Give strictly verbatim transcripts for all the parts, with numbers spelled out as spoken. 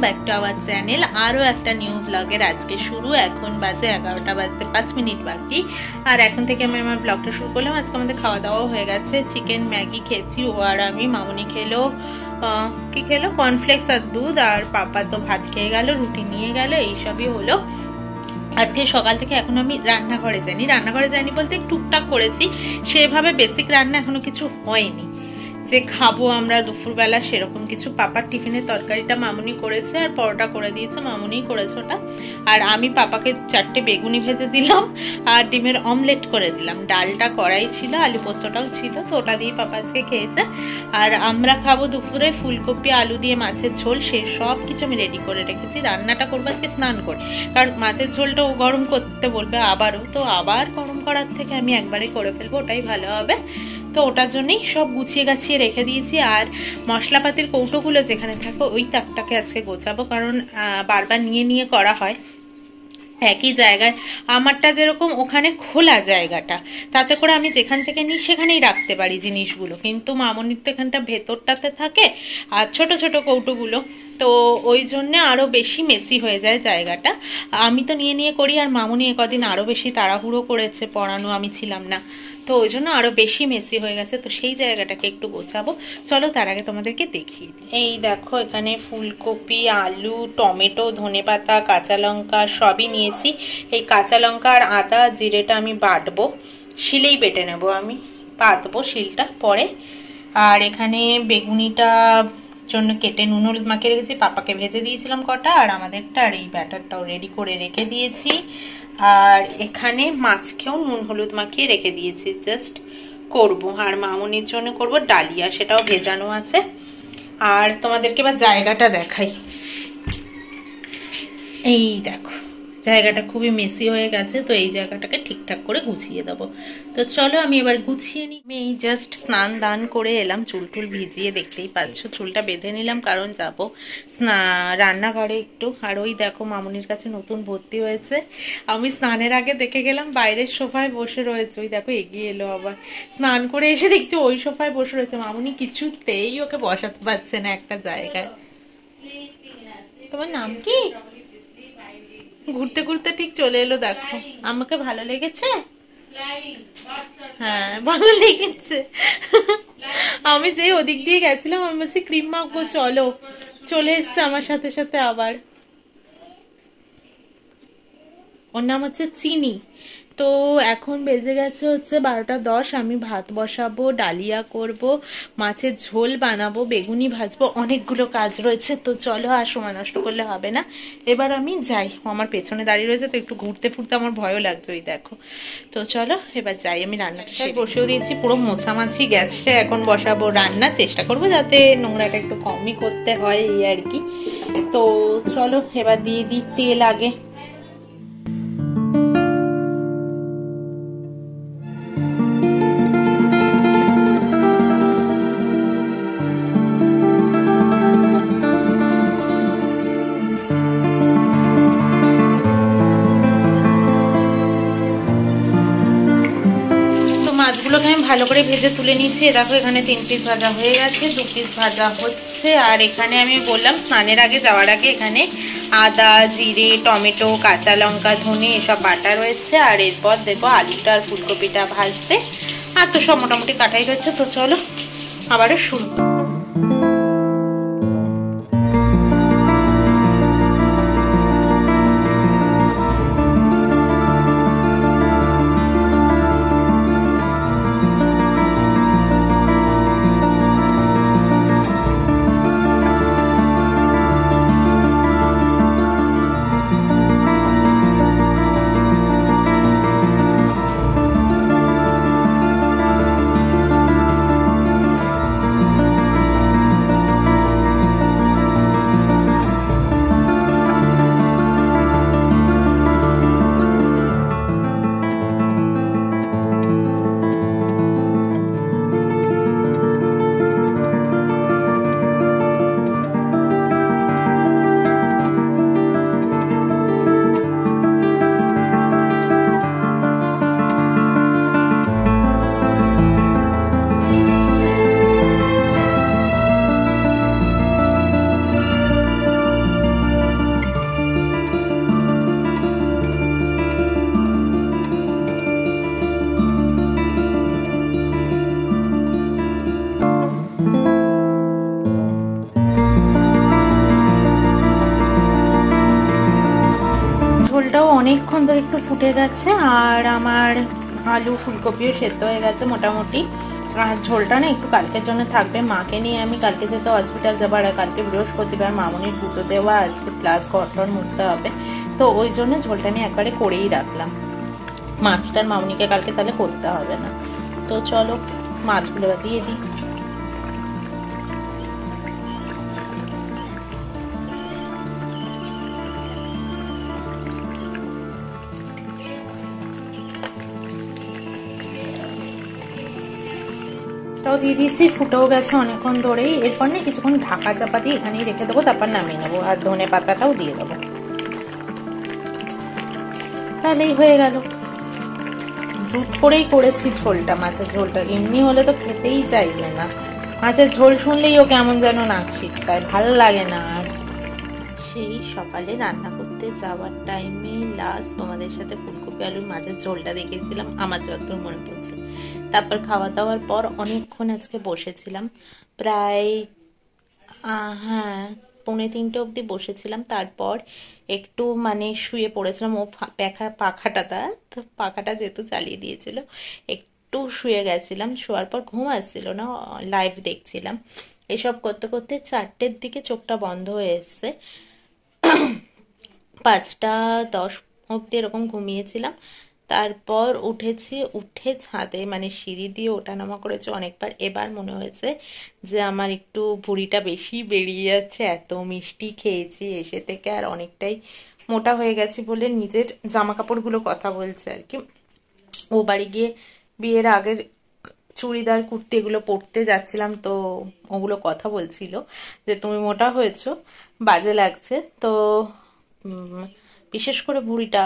Welcome back to our channel आरो एकटा new blogger आज के शुरू एखन बाजे एगारोटा बाजते पाँच मिनट बाकी और एखन थेके आमि आमार ब्लगटा शुरू करलाम। आजके आमादेर खावा दावा हये गेछे, चिकेन मैगी खेयेछि ओ आर आमि, मामुनी खेलो कि खेलो कर्नफ्लेक्स और दूध और पापा तो भात खेये गेलो रुटी निये गेलो एइ सबई हलो आज के सकाल थेके। एखन आमि रान्नाघरे जाइनि, रान्नाघरे जाइनि बोलते टुकटाक करेछि, सेइभावे बेसिक रान्ना एखनो किछु हयनि जे खाबो आमरा दुपुर बेला सेरकम किछु। पापार टिफिने तरकारीटा मामुनी करेছে আর পরোটা করে দিয়েছে मामुनी করেছে ওটা, আর আমি পাপাকে চারটে বেগুনি ভেজে দিলাম আর ডিমের অমলেট করে দিলাম। ডালটা কড়াই ছিল, আলু পোস্তটাও ছিল, তো ওটা দিয়ে পাপা আজকে খেয়েছে। আর আমরা খাবো দুপুরে ফুলকপি আলু দিয়ে মাছের ঝোল, সেই সব কিছু আমি রেডি করে রেখেছি। রান্নাটা করবো আজকে স্নান করে, কারণ মাছের ঝোলটা ও গরম করতে বলবে আবারও, তো আবার গরম করার থেকে আমি একবারে করে ফেলবো, ওটাই ভালো হবে। तो ओटार जोन्नोई सब गुछिए गाछिए रेखे दिएछि। आर मशलापातिर कौटोगुलो जेखाने थाके ओई ताकटाके आजके गोछाबो, कारण बार बार निये निये करा हय एक ही जगह आमारटा जेरकम ओखाने खोला जायगाटा ताते करे आमि जेखान थेके नि सेखानेई राखते पारि जिनिसगुलो, किन्तु मामुनिर तो एखानटा भेतरटाते थाके आर छोटो छोटो कौटोगुलो, तो ओई जोन्ने आरो बेशी मेसी हये जाय जायगाटा। आमि तो निये निये करी, आर मामुनि एक दिन आरो बेशी ताड़ाहुड़ो करेछे, पड़ानो आमि छिलाम ना, तो ওই জন্য আরো বেশি মেসি হয়ে গেছে। তো সেই জায়গাটাকে একটু গোছাবো, চলো তার আগে তোমাদেরকে দেখিয়ে দিই। এই দেখো এখানে ফুলকপি আলু টমেটো ধনেপাতা কাঁচা লঙ্কা সবই নিয়েছি। এই কাঁচা লঙ্কা আর আদা জিরেটা আমি বাটবো, শিলেই বেটে নেবো, আমি বাটবো শিলটা পরে। আর এখানে বেগুনিটা জন্য কেটে নুন হলুদ মাখিয়ে রেখেছি, পাপাকে ভেজে দিয়েছিলাম কটা, আর আমাদেরটা আর এই ব্যাটারটাও রেডি করে রেখে দিয়েছি। আর এখানে মাছকেও নুন হলুদ মাখিয়ে রেখে দিয়েছি, জাস্ট করবো। আর মামুনির জন্য করবো ডালিয়া, সেটাও ভেজানো আছে। আর তোমাদেরকে এবার জায়গাটা দেখাই, এই দেখো জায়গাটা খুবই মেসি হয়ে গেছে, তো এই জায়গাটাকে ঠিকঠাক করে গুছিয়ে দেবো। তো চলো আমি এবার গুছিয়ে নিই। আমি জাস্ট স্নান দান করে এলাম, চুল টুল ভিজিয়ে দেখতেই পাচ্ছ, চুলটা বেঁধে নিলাম কারণ যাবো রান্নাঘরে একটু। আর ওই দেখো মামুনির কাছে নতুন ভর্তি হয়েছে, আমি স্নানের আগে দেখে গেলাম বাইরের সোফায় বসে রয়েছে, ওই দেখো এগিয়ে এলো আবার, স্নান করে এসে দেখছি ওই সোফায় বসে রয়েছে। মামুনি কিছুতেই ওকে বসাতে পারছে না একটা জায়গায়। তোমার নাম কি? ঘুরতে ঘুরতে ঠিক চলে এলো, দেখো আমাকে ভালো লেগেছে, হ্যাঁ ভালো লেগেছে। আমি যে ওদিক দিয়ে গেছিলাম আমি বলছি ক্রিম মাখবো, চলো চলে এসছে আমার সাথে সাথে আবার। ওর নাম হচ্ছে চিনি। তো এখন বেজে গেছে হচ্ছে বারোটা দশ। আমি ভাত বসাবো, ডালিয়া করব, মাছের ঝোল বানাবো, বেগুনি ভাজবো, অনেকগুলো কাজ রয়েছে। তো চলো আর সময় নষ্ট করলে হবে না, এবার আমি যাই। আমার পেছনে দাঁড়িয়ে রয়েছে, তো একটু ঘুরতে ফুরতে আমার ভয়ও লাগছে, ওই দেখো। তো চলো এবার যাই, আমি রান্নাটা সেরে বসেও দিয়েছি, পুরো মোছামাছি গ্যাসে এখন বসাবো রান্না। চেষ্টা করবো যাতে নোংরাটা একটু কমই করতে হয়, এই আর কি। তো চলো এবার দিয়ে দিই তেল আগে। মাছগুলোকে আমি ভালো করে ভেজে তুলে নিচ্ছি, দেখো এখানে তিন পিস ভাজা হয়ে গেছে, দু পিস ভাজা হচ্ছে। আর এখানে আমি বললাম স্নানের আগে যাওয়ার আগে এখানে আদা জিরে টমেটো কাঁচা লঙ্কা ধনে এসব বাটা রয়েছে। আর এরপর দেখো আলুটা আর ফুলকপিটা ভাজতে, আর তো সব মোটামুটি কাটাই রয়েছে। তো চলো আবারও শুরু। অনেকক্ষণ ধরে একটু ফুটে গেছে আর আমার আলু ফুলকপিও সেদ্ধ হয়ে গেছে মোটামুটি। আর ঝোলটা না একটু কালকের জন্য থাকবে, মাকে নিয়ে আমি কালকে যেতে হসপিটাল যাবো, আর কালকে বৃহস্পতিবার মামনির পুজো দেওয়া আছে প্লাস ঘরটর মুছতে হবে, তো ওই জন্য ঝোলটা আমি একবারে করেই রাখলাম। মাছটার মামনিকে কালকে তাহলে করতে হবে না। তো চলো মাছগুলো দিয়ে দিই। দিয়ে দিয়েছি, ফুটেও গেছে অনেকক্ষণ ধরেই। এরপর না কিছুক্ষণ ঢাকা চাপা দিয়ে এখানেই রেখে দেবো, তারপর নামিয়ে নেবো আর ধনে পাতাটাও দিয়ে দেবো, তাহলেই হয়ে গেল। জুট করেই করেছি ঝোলটা, মাছের ঝোলটা। এমনি হলে তো খেতেই চাইবে না, মাছের ঝোল শুনলেই ও কেমন যেন নাক শিটকায়, ভালো লাগে না। আর সেই সকালে রান্না করতে যাওয়ার টাইমে লাস্ট তোমাদের সাথে ফুলকপি আলুর মাছের ঝোলটা দেখেছিলাম, আমার যতদূর মনে পড়ছে। তারপর খাওয়া দাওয়ার পর অনেকক্ষণ আজকে বসেছিলাম, প্রায় হ্যাঁ পৌনে তিনটে অবধি বসেছিলাম। তারপর একটু মানে শুয়ে পড়েছিলাম, ও পাখা পাখাটা তো পাখাটা যেহেতু চালিয়ে দিয়েছিল একটু শুয়ে গেছিলাম। শোয়ার পর ঘুম আসছিল না, লাইভ দেখছিলাম। এসব করতে করতে চারটের দিকে চোখটা বন্ধ হয়ে এসছে, পাঁচটা দশ অবধি এরকম ঘুমিয়েছিলাম। তারপর উঠেছি, উঠে ছাদে মানে সিঁড়ি দিয়ে ওঠানামা করেছে অনেকবার। এবার মনে হয়েছে যে আমার একটু ভুঁড়িটা বেশি বেরিয়ে যাচ্ছে, এত মিষ্টি খেয়েছি এসে থেকে, আর অনেকটাই মোটা হয়ে গেছি বলে নিজের জামা কাপড়গুলো কথা বলছে আর কি। ও বাড়ি গিয়ে বিয়ের আগের চুড়িদার কুর্তি এগুলো পরতে যাচ্ছিলাম, তো ওগুলো কথা বলছিল যে তুমি মোটা হয়েছো, বাজে লাগছে, তো বিশেষ করে ভুঁড়িটা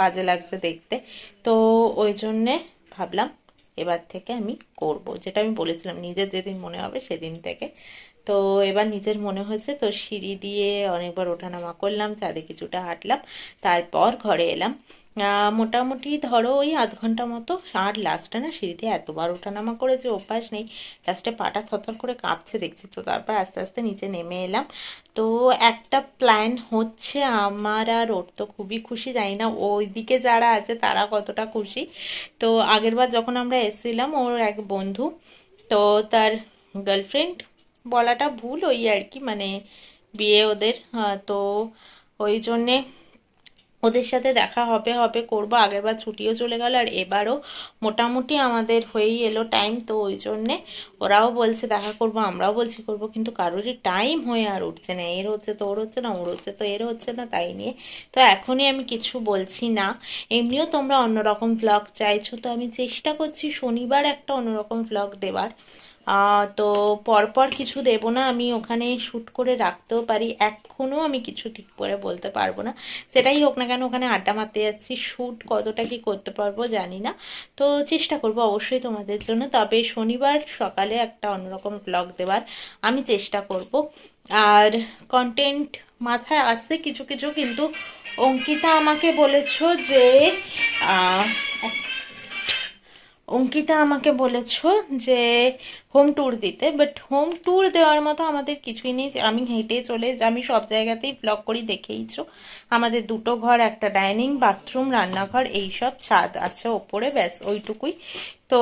বাজে লাগছে দেখতে। তো ওই জন্যে ভাবলাম এবার থেকে আমি করব যেটা আমি বলেছিলাম, নিজের যেদিন মনে হবে সেদিন থেকে। তো এবার নিজের মনে হয়েছে, তো সিঁড়ি দিয়ে অনেকবার ওঠানামা করলাম, চাঁদে কিছুটা হাঁটলাম, তারপর ঘরে এলাম। মোটামুটি ধরো ওই আধ ঘন্টা মতো। আর লাস্টটা না সিঁড়ি দিয়ে এতবার ওঠানামা করে যে অভ্যাস নেই, লাস্টে পাটা থরথর করে কাঁপছে দেখছি। তো তারপর আস্তে আস্তে নিচে নেমে এলাম। তো একটা প্ল্যান হচ্ছে আমার, আর ওর তো খুবই খুশি, জানি না ওইদিকে যারা আছে তারা কতটা খুশি। তো আগেরবার যখন আমরা এসেছিলাম ওর এক বন্ধু, তো তার গার্লফ্রেন্ড বলাটা ভুল, ওই আর কি মানে বিয়ে ওদের, তো ওই জন্যে ওদের সাথে দেখা হবে হবে করবো। আগেরবার ছুটিও চলে গেল, আর এবারও মোটামুটি আমাদের হয়েই এলো টাইম। তো ওই জন্যে ওরাও বলছে দেখা করবো, আমরাও বলছি করবো, কিন্তু কারোরই টাইম হয়ে আর উঠছে না। এর হচ্ছে তো ওর হচ্ছে না, ওর হচ্ছে তো এর হচ্ছে না, তাই নিয়ে তো এখনই আমি কিছু বলছি না। এমনিও তোমরা অন্যরকম ভ্লগ চাইছো, তো আমি চেষ্টা করছি শনিবার একটা অন্যরকম ভ্লগ দেওয়ার। তো পরপর কিছু দেব না, আমি ওখানে শ্যুট করে রাখতেও পারি, এখনও আমি কিছু ঠিক করে বলতে পারবো না। সেটাই হোক না কেন, ওখানে আড্ডা মারতে যাচ্ছি, শ্যুট কতটা কি করতে পারবো জানি না, তো চেষ্টা করব অবশ্যই তোমাদের জন্য। তবে শনিবার সকালে একটা অন্যরকম ব্লগ দেওয়ার আমি চেষ্টা করব। আর কন্টেন্ট মাথায় আসছে কিছু কিছু, কিন্তু অঙ্কিতা আমাকে বলেছো যে অঙ্কিতা আমাকে বলেছ যে হোম ট্যুর দিতে, বাট হোম ট্যুর দেওয়ার মতো আমাদের কিছুই নেই। আমি হেঁটে চলে, আমি সব জায়গাতেই ব্লগ করি দেখেইছ। আমাদের দুটো ঘর, একটা ডাইনিং, বাথরুম, রান্নাঘর, এইসব, ছাদ আছে ওপরে, ব্যাস ওইটুকুই। তো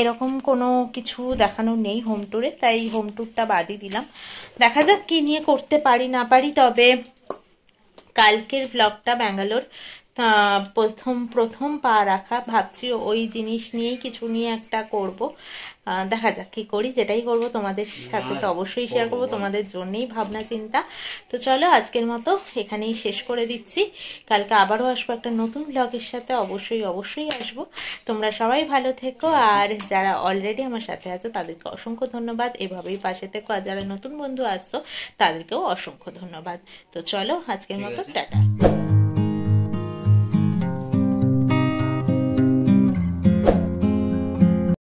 এরকম কোনো কিছু দেখানো নেই হোম ট্যুরে, তাই হোম ট্যুরটা বাদই দিলাম। দেখা যাক কি নিয়ে করতে পারি না পারি। তবে কালকের ব্লগটা ব্যাঙ্গালোর প্রথম প্রথম পা রাখা, ভাবছি ওই জিনিস নিয়েই কিছু নিয়ে একটা করব। দেখা যাক কি করি, যেটাই করব তোমাদের সাথে তো অবশ্যই শেয়ার করব, তোমাদের জন্যই ভাবনা চিন্তা। তো চলো আজকের মতো এখানেই শেষ করে দিচ্ছি, কালকে আবারও আসবো একটা নতুন ব্লগের সাথে, অবশ্যই অবশ্যই আসবো। তোমরা সবাই ভালো থেকো, আর যারা অলরেডি আমার সাথে আছো তাদেরকে অসংখ্য ধন্যবাদ, এভাবেই পাশে থেকো। আর যারা নতুন বন্ধু আসছো তাদেরকেও অসংখ্য ধন্যবাদ। তো চলো আজকের মতো টাটা।